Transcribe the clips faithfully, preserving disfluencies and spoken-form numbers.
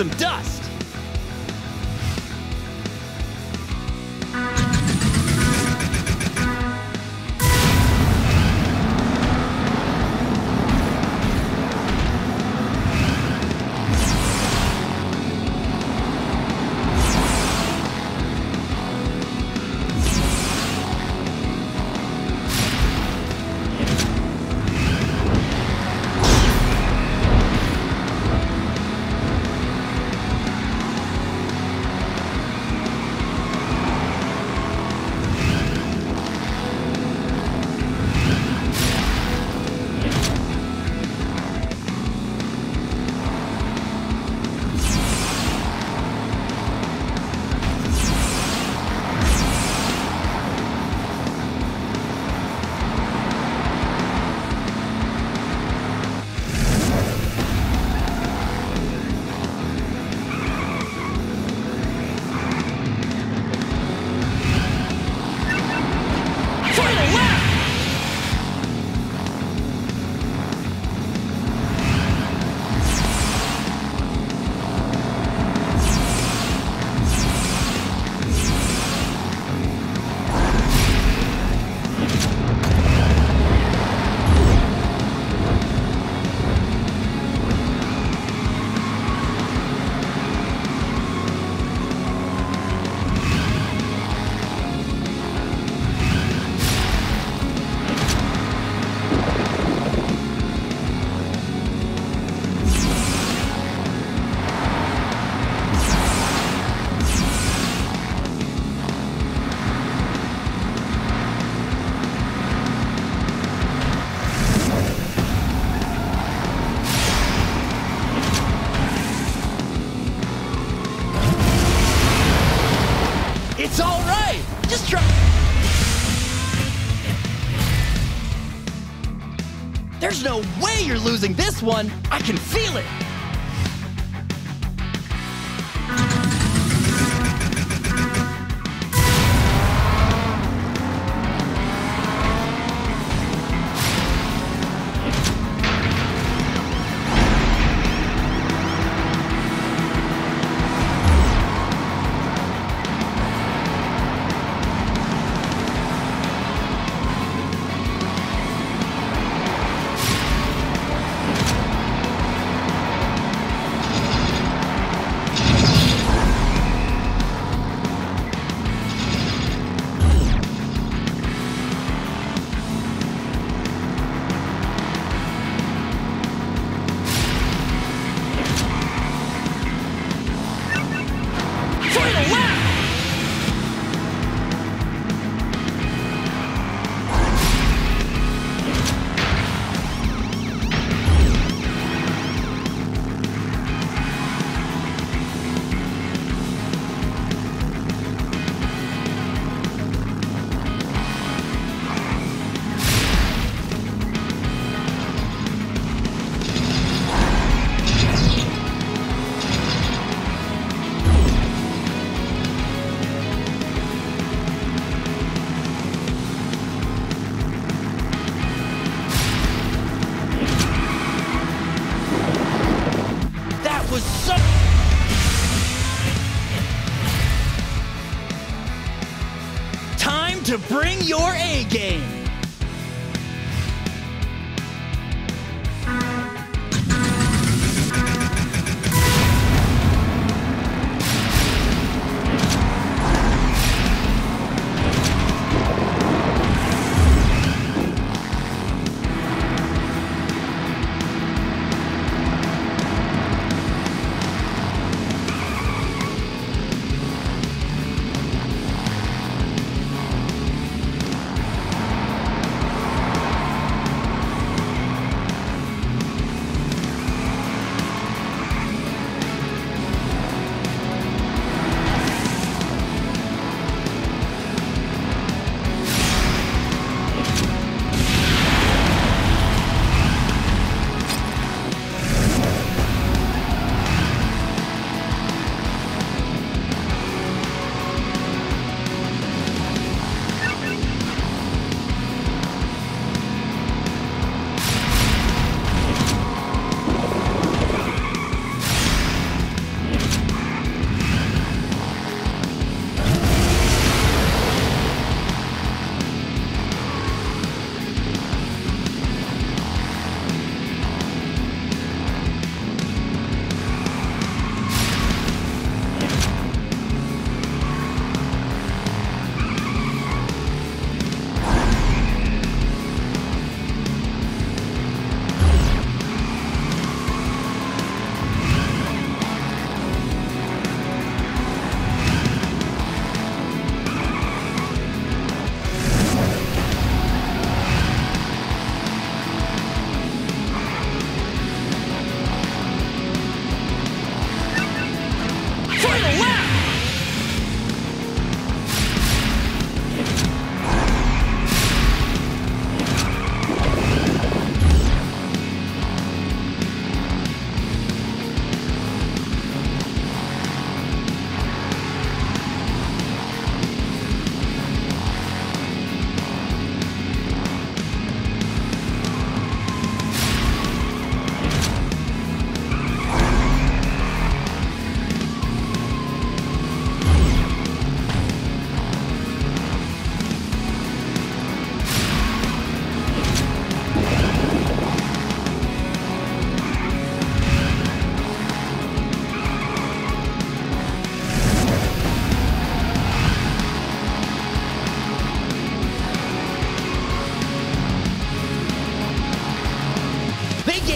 some dust. It's all right. Just try. There's no way you're losing this one. I can feel it. To bring your A game.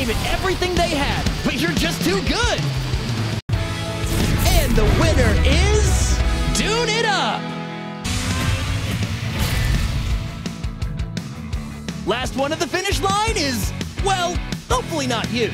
gave it everything they had, but you're just too good. And the winner is Dune It Up. Last one at the finish line is, well, hopefully not you.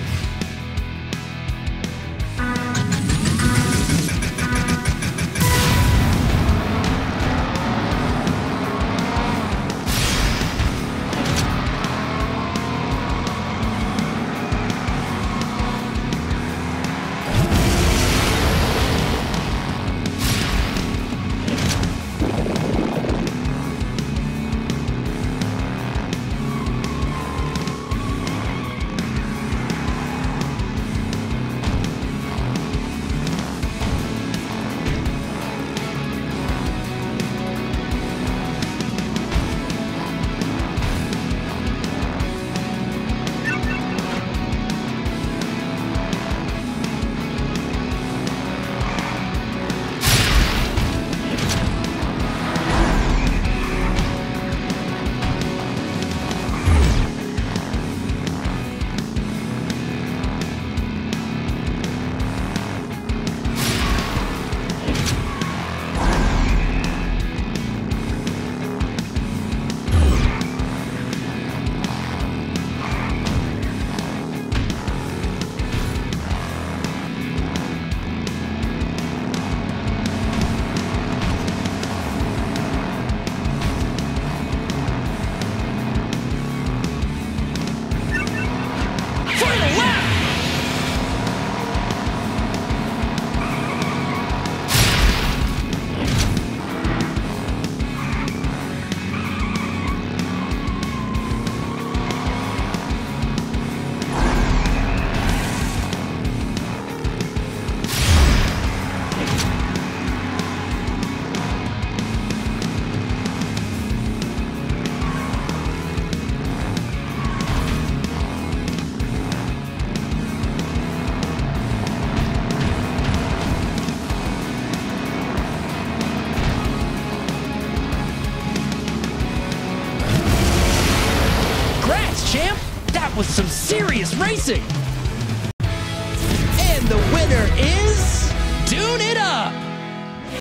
Champ, that was some serious racing!